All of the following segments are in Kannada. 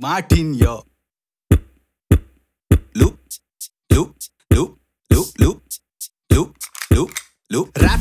Martin Yo. Loop, loop, loop, loop, loop, loop, loop, loop. Rap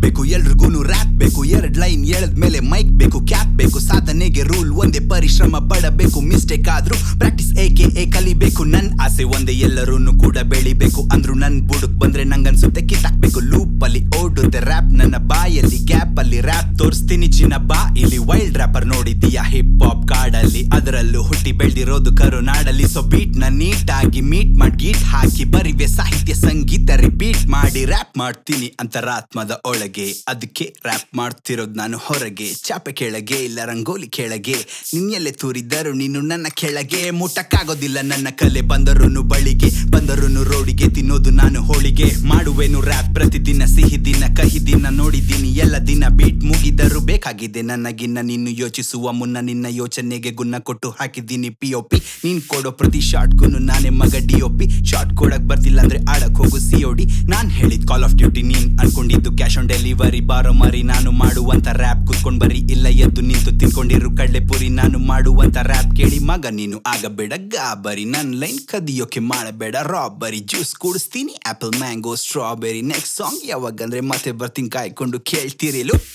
beku, yelrugunu rap beku. Yerad line yerad mele mic beku, cap beku. Sadhanege rule onde parishrama padabeku. Mistake adru practice aka kalibeku. Nan ase onde ellarunu kuda belibeku. Andru nan buduk bandre nangansutte kitakbeku. Loop alli odutte rap nanna baayalli gap alli rap torstini china ba ili wild rapper nodidiya hip hop ಕಾಡಲ್ಲಿ ಅದರಲ್ಲೂ ಹುಟ್ಟಿ ಬೆಳೆದಿರೋದು ಕರುನಾಡಲ್ಲಿ ಸೊ ಬೀಟ್ ನ ನೀಟಾಗಿ ಮೀಟ್ ಮಾಡಿ ಗೀಟ್ ಹಾಕಿ ಬರಿವೆ ಸಾಹಿತ್ಯ ಸಂಗೀತ ರಿಪೀಟ್ ಮಾಡಿ ರ್ಯಾಪ್ ಮಾಡ್ತೀನಿ ಅಂತರಾತ್ಮದ ಒಳಗೆ ಅದಕ್ಕೆ ರ್ಯಾಪ್ ಮಾಡ್ತಿರೋದು ನಾನು ಹೊರಗೆ ಚಾಪೆ ಕೆಳಗೆ ಇಲ್ಲ ರಂಗೋಲಿ ಕೆಳಗೆ ನಿನ್ನೆಲೆ ತೂರಿದ್ದರು ನೀನು ನನ್ನ ಕೆಳಗೆ ಮುಟ್ಟಕ್ಕಾಗೋದಿಲ್ಲ ನನ್ನ ಕಲೆ ಬಂದರೂನು ಬಳಿಗೆ ಬಂದರೂನು ರೋಡಿಗೆ ತಿನ್ನೋದು ನಾನು ಹೋಳಿಗೆ ಮಾಡುವೆನು ರ್ಯಾಪ್ ಪ್ರತಿದಿನ ಸಿಹಿ ದಿನ ಕಹಿ ದಿನ ನೋಡಿದ್ದೀನಿ ಎಲ್ಲ ದಿನ ಬೀಟ್ ಮುಗಿದರೂ ಬೇಕಾಗಿದೆ ನನಗಿನ್ನ ನೀನು ಯೋಚಿಸುವ ಮುನ್ನ ನಿನ್ನ ಯೋಚನೆಗೆ ಗುನ್ನ ಕೊಟ್ಟು ಹಾಕಿದ್ದೀನಿ ಪಿಒಪಿ ನೀನ್ ಕೊಡೋ ಪ್ರತಿ ಶಾಟ್ಗೂ ನಾನೇ ಮಗ ಡಿಒಪಿ ಶಾಟ್ ಕೊಡಕ್ ಬರ್ತಿಲ್ಲ ಅಂದ್ರೆ ಆಡಕ್ ಹೋಗು ಸಿಒಡಿ ನಾನ್ ಹೇಳಿದ ಕಾಲ್ ಆಫ್ ಡ್ಯೂಟಿ ನೀನ್ ಅನ್ಕೊಂಡಿದ್ದು ಕ್ಯಾಶ್ ಆನ್ ಡೆಲಿವರಿ ಬಾರೋ ಮರಿ ನಾನು ಮಾಡುವಂತ ರ್ಯಾಪ್ ಕೂತ್ಕೊಂಡ್ ಬರಿ ಇಲ್ಲ ಎದ್ದು ನಿಂತು ತಿನ್ಕೊಂಡಿರು ಕಡಲೆ ಪುರಿ ನಾನು ಮಾಡುವಂತ ರ್ಯಾಪ್ ಕೇಳಿ ಮಗ ನೀನು ಆಗಬೇಡ ಗಾಬರಿ ನನ್ ಲೈನ್ ಕದಿಯೋಕೆ ಮಾಡಬೇಡ ರಾಬರಿ ಜ್ಯೂಸ್ ಕುಡಿಸ್ತೀನಿ apple mango strawberry next song ಯಾವಾಗಂದ್ರೆ ಮತ್ತೆ ಬರ್ತೀನಿ ಕಾಯ್ಕೊಂಡು ಕೇಳ್ತಿರಿ ಲೂಪ್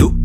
ಲೂಪ್